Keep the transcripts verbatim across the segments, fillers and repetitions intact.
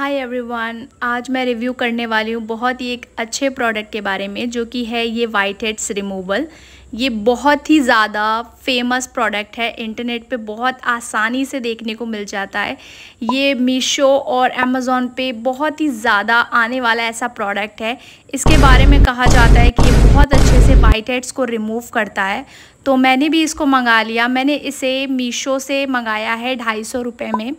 Hi everyone, आज मैं review करने वाली हूँ बहुत ही एक अच्छे प्रोडक्ट के बारे में जो कि है ये वाइट हेड्स रिमूवल। ये बहुत ही ज़्यादा फेमस प्रोडक्ट है, इंटरनेट पे बहुत आसानी से देखने को मिल जाता है। ये मीशो और अमेज़ॉन पे बहुत ही ज़्यादा आने वाला ऐसा प्रोडक्ट है। इसके बारे में कहा जाता है कि ये बहुत अच्छे से वाइट हेड्स को रिमूव करता है, तो मैंने भी इसको मंगा लिया। मैंने इसे मीशो से मंगाया है ढाई सौ रुपये में,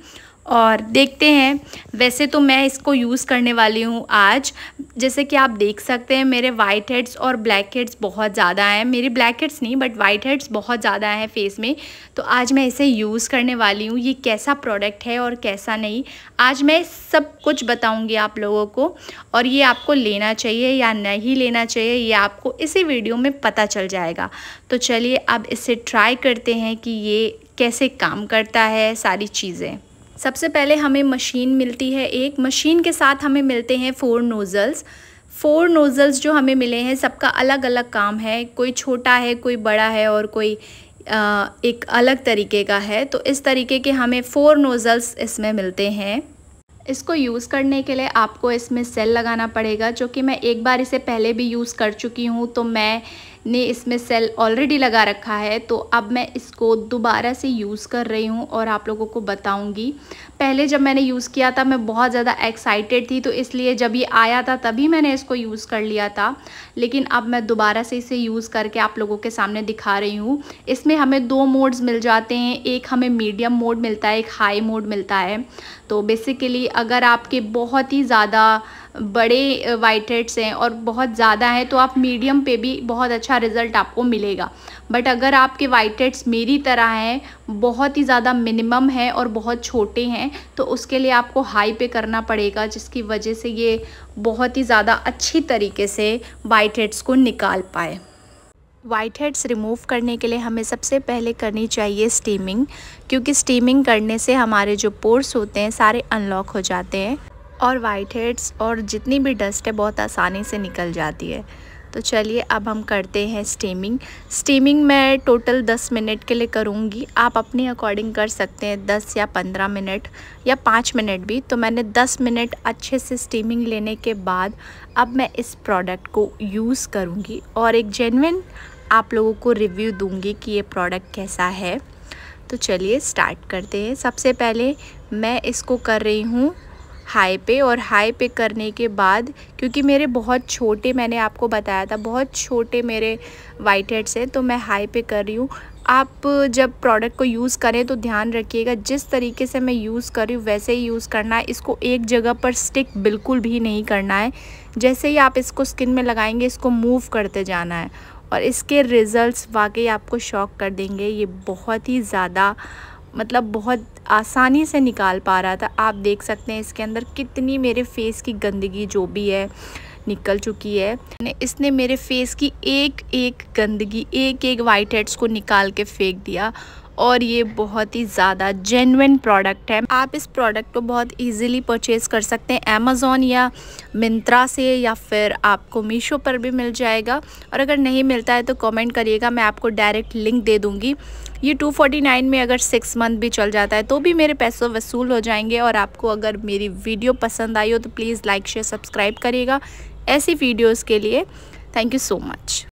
और देखते हैं। वैसे तो मैं इसको यूज़ करने वाली हूँ आज। जैसे कि आप देख सकते हैं मेरे वाइट हेड्स और ब्लैक हेड्स बहुत ज़्यादा हैं। मेरी ब्लैक हेड्स नहीं बट वाइट हेड्स बहुत ज़्यादा हैं फेस में, तो आज मैं इसे यूज़ करने वाली हूँ। ये कैसा प्रोडक्ट है और कैसा नहीं, आज मैं सब कुछ बताऊँगी आप लोगों को। और ये आपको लेना चाहिए या नहीं लेना चाहिए, ये आपको इसी वीडियो में पता चल जाएगा। तो चलिए अब इसे ट्राई करते हैं कि ये कैसे काम करता है, सारी चीज़ें। सबसे पहले हमें मशीन मिलती है एक। मशीन के साथ हमें मिलते हैं फोर नोज़ल्स। फोर नोज़ल्स जो हमें मिले हैं सबका अलग अलग काम है, कोई छोटा है, कोई बड़ा है और कोई आ, एक अलग तरीके का है। तो इस तरीके के हमें फोर नोज़ल्स इसमें मिलते हैं। इसको यूज़ करने के लिए आपको इसमें सेल लगाना पड़ेगा, जो कि मैं एक बार इसे पहले भी यूज़ कर चुकी हूँ, तो मैंने इसमें सेल ऑलरेडी लगा रखा है। तो अब मैं इसको दोबारा से यूज़ कर रही हूँ और आप लोगों को बताऊँगी। पहले जब मैंने यूज़ किया था मैं बहुत ज़्यादा एक्साइटेड थी, तो इसलिए जब ये आया था तभी मैंने इसको यूज़ कर लिया था। लेकिन अब मैं दोबारा से इसे यूज़ करके आप लोगों के सामने दिखा रही हूँ। इसमें हमें दो मोड्स मिल जाते हैं, एक हमें मीडियम मोड मिलता है, एक हाई मोड मिलता है। तो बेसिकली अगर आपके बहुत ही ज़्यादा बड़े वाइट हेड्स हैं और बहुत ज़्यादा हैं तो आप मीडियम पे भी बहुत अच्छा रिज़ल्ट आपको मिलेगा। बट अगर आपके वाइट हेड्स मेरी तरह हैं, बहुत ही ज़्यादा मिनिमम है और बहुत छोटे हैं, तो उसके लिए आपको हाई पे करना पड़ेगा, जिसकी वजह से ये बहुत ही ज़्यादा अच्छी तरीके से वाइट हेड्स को निकाल पाए। वाइट हेड्स रिमूव करने के लिए हमें सबसे पहले करनी चाहिए स्टीमिंग, क्योंकि स्टीमिंग करने से हमारे जो पोर्स होते हैं सारे अनलॉक हो जाते हैं और वाइट हेड्स और जितनी भी डस्ट है बहुत आसानी से निकल जाती है। तो चलिए अब हम करते हैं स्टीमिंग। स्टीमिंग मैं टोटल दस मिनट के लिए करूँगी, आप अपने अकॉर्डिंग कर सकते हैं दस या पंद्रह मिनट या पाँच मिनट भी। तो मैंने दस मिनट अच्छे से स्टीमिंग लेने के बाद अब मैं इस प्रोडक्ट को यूज़ करूँगी और एक जेन्युइन आप लोगों को रिव्यू दूँगी कि ये प्रोडक्ट कैसा है। तो चलिए स्टार्ट करते हैं। सबसे पहले मैं इसको कर रही हूँ हाई पे, और हाई पे करने के बाद क्योंकि मेरे बहुत छोटे, मैंने आपको बताया था बहुत छोटे मेरे वाइट हेड्स हैं, तो मैं हाई पे कर रही हूँ। आप जब प्रोडक्ट को यूज़ करें तो ध्यान रखिएगा, जिस तरीके से मैं यूज़ कर रही हूँ वैसे ही यूज़ करना है। इसको एक जगह पर स्टिक बिल्कुल भी नहीं करना है, जैसे ही आप इसको स्किन में लगाएंगे इसको मूव करते जाना है। और इसके रिज़ल्ट्स वाकई आपको शॉक कर देंगे। ये बहुत ही ज़्यादा मतलब बहुत आसानी से निकाल पा रहा था। आप देख सकते हैं इसके अंदर कितनी मेरे फेस की गंदगी जो भी है निकल चुकी है। इसने मेरे फेस की एक एक गंदगी, एक एक वाइट हेड्स को निकाल के फेंक दिया। और ये बहुत ही ज़्यादा जेन्युइन प्रोडक्ट है। आप इस प्रोडक्ट को बहुत इजीली परचेज़ कर सकते हैं अमेज़ॉन या मिंत्रा से, या फिर आपको मीशो पर भी मिल जाएगा। और अगर नहीं मिलता है तो कमेंट करिएगा, मैं आपको डायरेक्ट लिंक दे दूँगी। ये टू फोर्टी नाइन में अगर सिक्स मंथ भी चल जाता है तो भी मेरे पैसे वसूल हो जाएंगे। और आपको अगर मेरी वीडियो पसंद आई हो तो प्लीज़ लाइक शेयर सब्सक्राइब करिएगा ऐसी वीडियोज़ के लिए। Thank you so much.